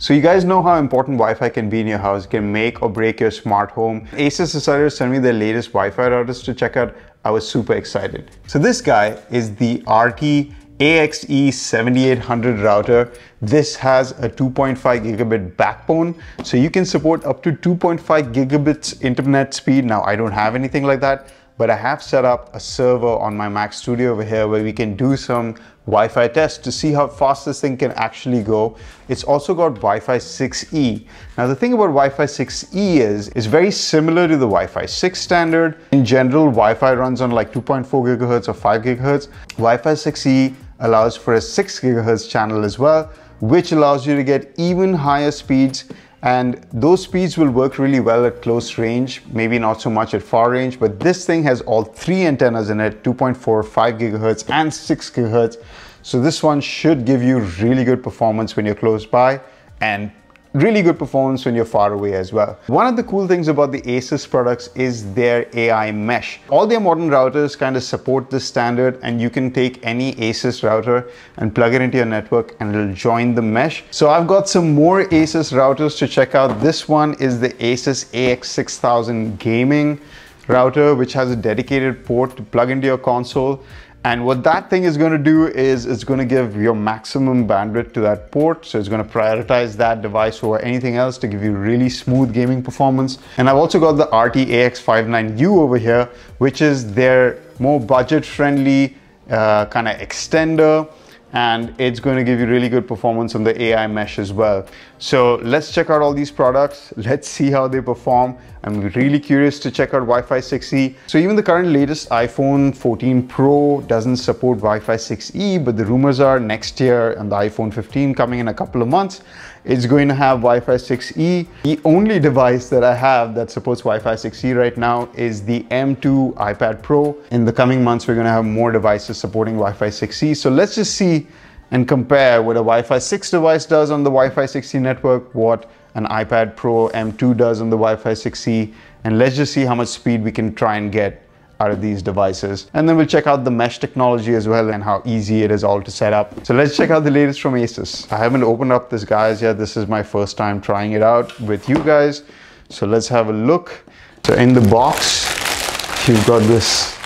So you guys know how important Wi-Fi can be in your house. It can make or break your smart home. Asus decided to send me their latest Wi-Fi routers to check out. I was super excited. So this guy is the RT-AXE 7800 router. This has a 2.5 gigabit backbone, so you can support up to 2.5 gigabits internet speed. Now, I don't have anything like that, but I have set up a server on my Mac Studio over here where we can do some Wi-Fi tests to see how fast this thing can actually go. It's also got Wi-Fi 6E. Now the thing about Wi-Fi 6E is it's very similar to the Wi-Fi 6 standard. In general, Wi-Fi runs on like 2.4 gigahertz or 5 gigahertz. Wi-Fi 6E allows for a 6 gigahertz channel as well, which allows you to get even higher speeds. And those speeds will work really well at close range, maybe not so much at far range, but this thing has all three antennas in it, 2.4, 5 gigahertz and 6 gigahertz. So this one should give you really good performance when you're close by and really good performance when you're far away as well. One of the cool things about the Asus products is their AI mesh. All their modern routers kind of support this standard, and you can take any Asus router and plug it into your network and it'll join the mesh. So I've got some more Asus routers to check out. This one is the Asus AX6000 gaming router, which has a dedicated port to plug into your console. And what that thing is going to do is it's going to give your maximum bandwidth to that port. So it's going to prioritize that device over anything else to give you really smooth gaming performance. And I've also got the RT-AX59U over here, which is their more budget-friendly kind of extender. And it's going to give you really good performance on the AI mesh as well. So let's check out all these products. Let's see how they perform. I'm really curious to check out Wi-Fi 6E. So even the current latest iPhone 14 Pro doesn't support Wi-Fi 6E, but the rumors are next year and the iPhone 15 coming in a couple of months, it's going to have Wi-Fi 6E. The only device that I have that supports Wi-Fi 6E right now is the M2 iPad Pro. In the coming months, we're going to have more devices supporting Wi-Fi 6E. So let's just see and compare what a Wi-Fi 6 device does on the Wi-Fi 6E network, what an iPad Pro M2 does on the Wi-Fi 6E, and let's just see how much speed we can try and get out of these devices. And then we'll check out the mesh technology as well and how easy it is all to set up. So let's check out the latest from Asus. I haven't opened up this guys yet. This is my first time trying it out with you guys. So let's have a look. So in the box, you've got this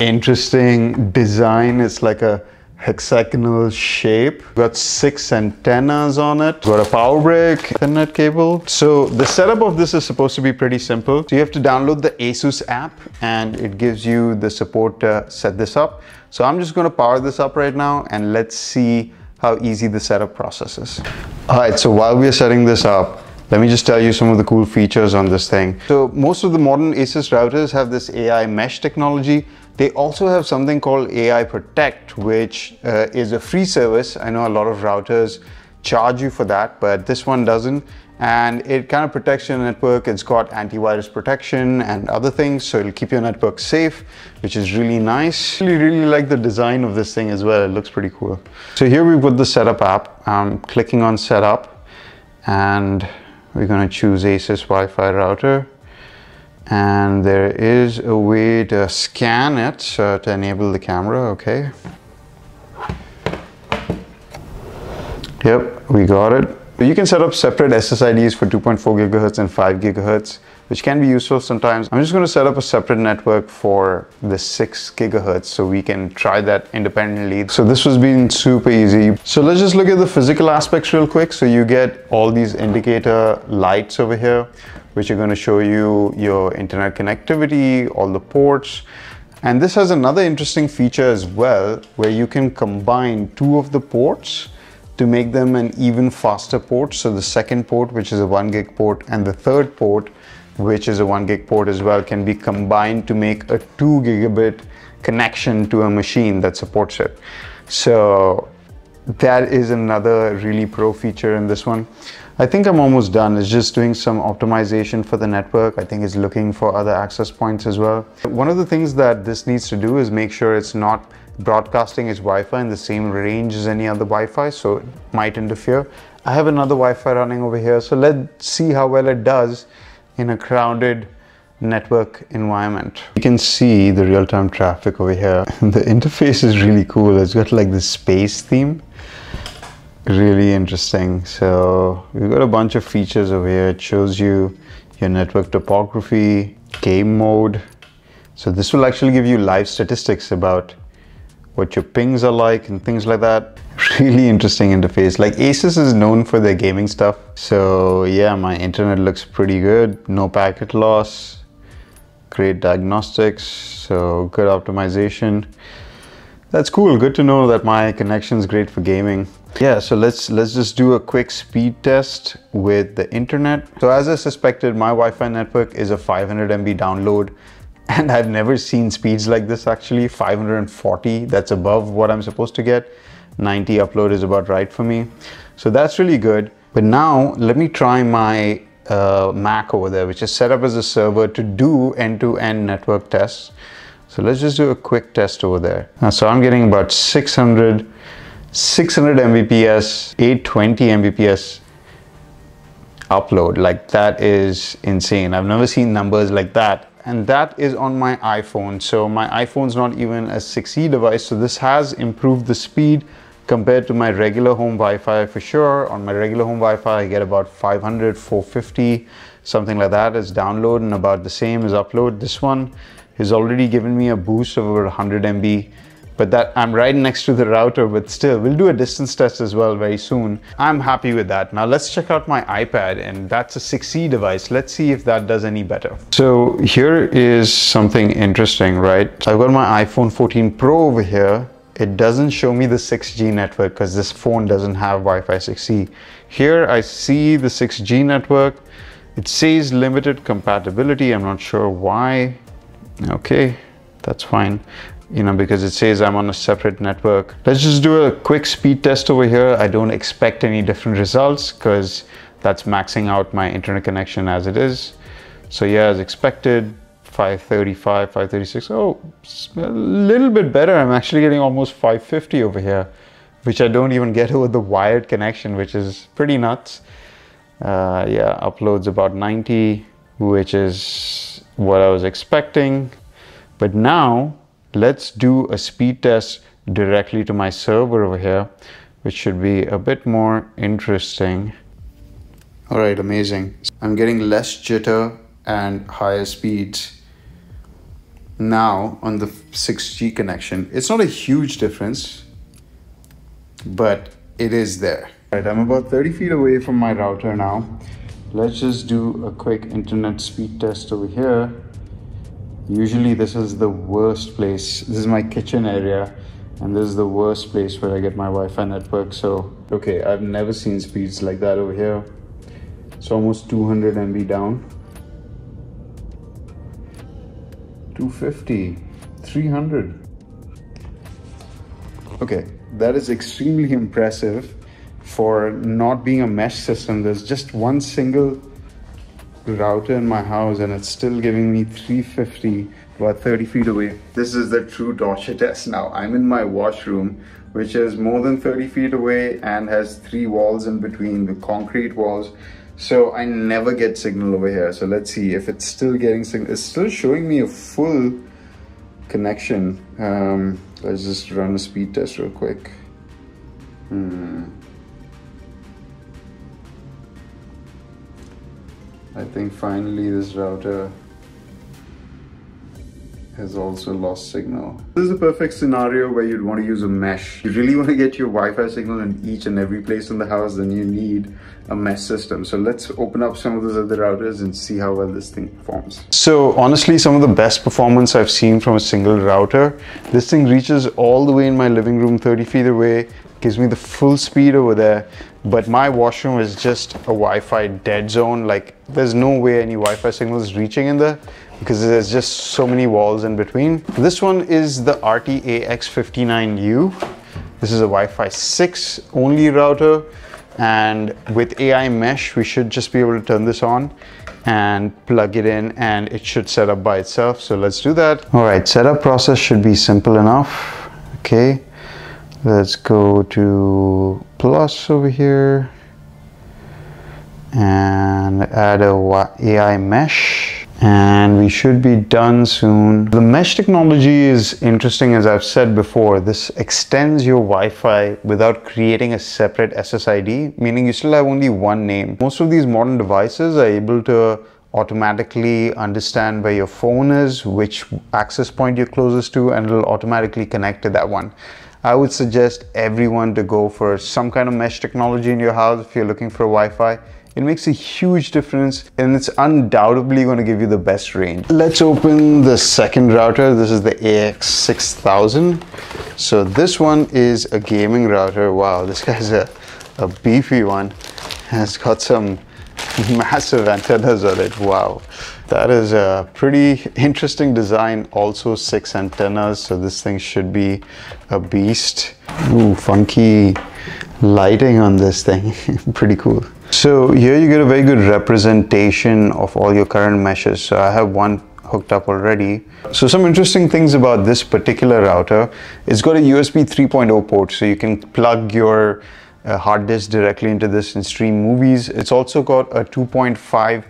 interesting design. It's like a hexagonal shape. Got 6 antennas on it. Got a power brick, Ethernet cable. So the setup of this is supposed to be pretty simple. So you have to download the Asus app and it gives you the support to set this up. So I'm just going to power this up right now and let's see how easy the setup process is. All right, so while we're setting this up, let me just tell you some of the cool features on this thing. So most of the modern Asus routers have this AI mesh technology. They also have something called AI Protect, which is a free service. I know a lot of routers charge you for that, but this one doesn't. And it kind of protects your network. It's got antivirus protection and other things, so it'll keep your network safe, which is really nice. Really like the design of this thing as well. It looks pretty cool. So here we've got the setup app. I'm clicking on setup and we're going to choose Asus Wi-Fi router, and there is a way to scan it to enable the camera. Okay. Yep, we got it. You can set up separate SSIDs for 2.4 gigahertz and 5 gigahertz, which can be useful sometimes. I'm just going to set up a separate network for the 6 gigahertz so we can try that independently. So this has been super easy. So let's just look at the physical aspects real quick. So you get all these indicator lights over here, which are going to show you your internet connectivity, all the ports. And this has another interesting feature as well, where you can combine two of the ports to make them an even faster port. So the second port, which is a 1 gig port, and the third port, which is a 1 gig port as well, can be combined to make a 2 gigabit connection to a machine that supports it. So that is another really pro feature in this one. I think I'm almost done. It's just doing some optimization for the network. I think it's looking for other access points as well. One of the things that this needs to do is make sure it's not broadcasting its Wi-Fi in the same range as any other Wi-Fi, so it might interfere. I have another Wi-Fi running over here, so let's see how well it does in a crowded network environment. You can see the real-time traffic over here. The interface is really cool. It's got like this space theme. really interesting. So we've got a bunch of features over here. It shows you your network topography, game mode. So this will actually give you live statistics about what your pings are like and things like that. Really interesting interface. Like, Asus is known for their gaming stuff. So yeah, my internet looks pretty good. No packet loss, great diagnostics, so good optimization. That's cool. Good to know that my connection's great for gaming. Yeah, so let's just do a quick speed test with the internet. So as I suspected, my Wi-Fi network is a 500 MB download. And I've never seen speeds like this actually. 540, that's above what I'm supposed to get. 90 upload is about right for me. So that's really good. But now let me try my Mac over there, which is set up as a server to do end-to-end network tests. So let's just do a quick test over there. Now, so I'm getting about 600 Mbps, 820 Mbps upload. Like, that is insane. I've never seen numbers like that. And that is on my iPhone. So my iPhone's not even a 6E device, so this has improved the speed compared to my regular home Wi-Fi for sure. On my regular home Wi-Fi, I get about 500, 450, something like that as download, and about the same as upload. This one has already given me a boost of over 100 MB, but that I'm right next to the router, but still, we'll do a distance test as well very soon. I'm happy with that. Now let's check out my iPad, and that's a 6E device. Let's see if that does any better. So here is something interesting, right? I've got my iPhone 14 Pro over here. It doesn't show me the 6G network because this phone doesn't have Wi-Fi 6E. Here I see the 6G network. It says limited compatibility. I'm not sure why. Okay, that's fine. You know, because it says I'm on a separate network. Let's just do a quick speed test over here. I don't expect any different results because that's maxing out my internet connection as it is. So yeah, as expected, 535, 536. Oh, a little bit better. I'm actually getting almost 550 over here, which I don't even get over the wired connection, which is pretty nuts. Yeah, uploads about 90, which is what I was expecting. But now, let's do a speed test directly to my server over here, which should be a bit more interesting. All right, amazing. I'm getting less jitter and higher speeds now on the 6G connection. It's not a huge difference, but it is there. All right, I'm about 30 feet away from my router now. Let's just do a quick internet speed test over here. Usually this is the worst place. This is my kitchen area, and this is the worst place where I get my Wi-Fi network. So, okay, I've never seen speeds like that over here. It's almost 200 MB down. 250, 300. Okay, that is extremely impressive for not being a mesh system. There's just one single router in my house, and it's still giving me 350 about 30 feet away. This is the true torture test now. I'm in my washroom, which is more than 30 feet away and has three walls in between, the concrete walls. So I never get signal over here. So let's see if it's still getting signal. It's still showing me a full connection. Let's just run a speed test real quick. I think finally this router has also lost signal. This is the perfect scenario where you'd want to use a mesh. You really want to get your Wi-Fi signal in each and every place in the house, then you need a mesh system. So let's open up some of those other routers and see how well this thing performs. So honestly, some of the best performance I've seen from a single router. This thing reaches all the way in my living room, 30 feet away. Gives me the full speed over there, but my washroom is just a Wi-Fi dead zone. Like, there's no way any Wi-Fi signal is reaching in there because there's just so many walls in between. This one is the RT-AX59U. This is a Wi-Fi 6 only router, and with AI mesh, we should just be able to turn this on and plug it in, and it should set up by itself. So let's do that. All right, setup process should be simple enough. Okay. Let's go to plus over here and add a AI mesh. and we should be done soon. The mesh technology is interesting. As I've said before, this extends your Wi-Fi without creating a separate SSID, meaning you still have only one name. Most of these modern devices are able to automatically understand where your phone is, which access point you're closest to, and it'll automatically connect to that one. I would suggest everyone to go for some kind of mesh technology in your house if you're looking for Wi-Fi. It makes a huge difference, and it's undoubtedly going to give you the best range. Let's open the second router. This is the AX6000. So this one is a gaming router. Wow, this guy's a beefy one. It's got some massive antennas on it. Wow, that is a pretty interesting design. Also 6 antennas, so this thing should be a beast. Ooh, funky lighting on this thing. Pretty cool. So here you get a very good representation of all your current meshes. So I have one hooked up already. So some interesting things about this particular router. It's got a USB 3.0 port, so you can plug your hard disk directly into this and stream movies. It's also got a 2.5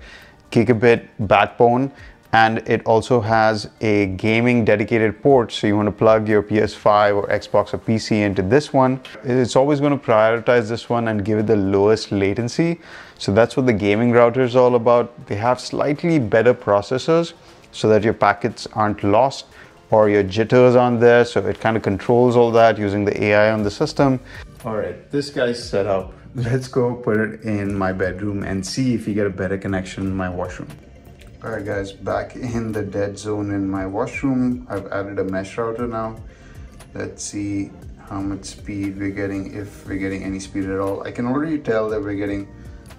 gigabit backbone, and it also has a gaming dedicated port, so you want to plug your PS5 or Xbox or PC into this one. It's always going to prioritize this one and give it the lowest latency. So that's what the gaming router is all about. They have slightly better processors so that your packets aren't lost or your jitters aren't there, so it kind of controls all that using the AI on the system. All right, this guy's set up. Let's go put it in my bedroom and see if you get a better connection in my washroom. All right guys, back in the dead zone in my washroom. I've added a mesh router now. Let's see how much speed we're getting, if we're getting any speed at all. I can already tell that we're getting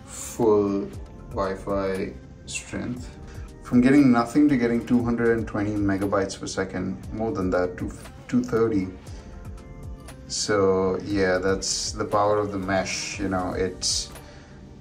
full Wi-Fi strength. From getting nothing to getting 220 megabytes per second, more than that, 230. So yeah, that's the power of the mesh. You know,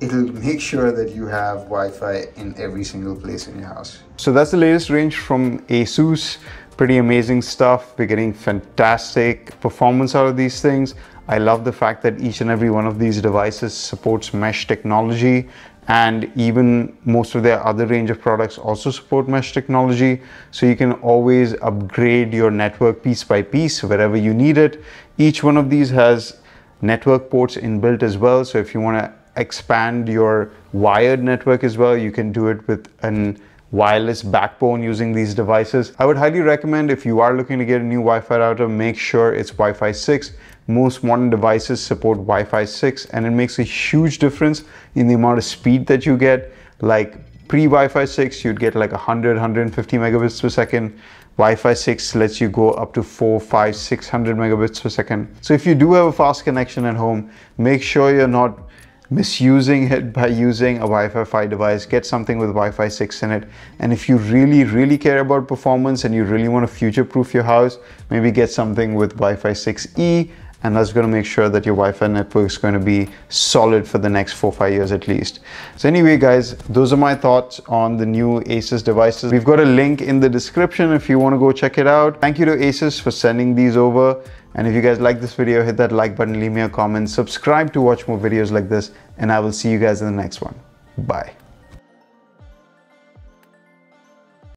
it'll make sure that you have Wi-Fi in every single place in your house. So that's the latest range from Asus. Pretty amazing stuff. We're getting fantastic performance out of these things. I love the fact that each and every one of these devices supports mesh technology, and even most of their other range of products also support mesh technology. So you can always upgrade your network piece by piece wherever you need it. Each one of these has network ports inbuilt as well. So if you want to expand your wired network as well, you can do it with an wireless backbone using these devices. I would highly recommend, if you are looking to get a new Wi-Fi router, make sure it's Wi-Fi 6. Most modern devices support Wi-Fi 6, and it makes a huge difference in the amount of speed that you get. Like pre-Wi-Fi 6, you'd get like 100, 150 megabits per second. Wi-Fi 6 lets you go up to 4, 5, 600 megabits per second. So if you do have a fast connection at home, make sure you're not misusing it by using a Wi-Fi 5 device. Get something with Wi-Fi 6 in it. And if you really, really care about performance and you really want to future-proof your house, maybe get something with Wi-Fi 6E, and that's going to make sure that your Wi-Fi network is going to be solid for the next 4-5 years at least. So anyway guys, those are my thoughts on the new Asus devices. We've got a link in the description if you want to go check it out. Thank you to Asus for sending these over. And if you guys like this video, hit that like button, leave me a comment, subscribe to watch more videos like this, and I will see you guys in the next one. Bye.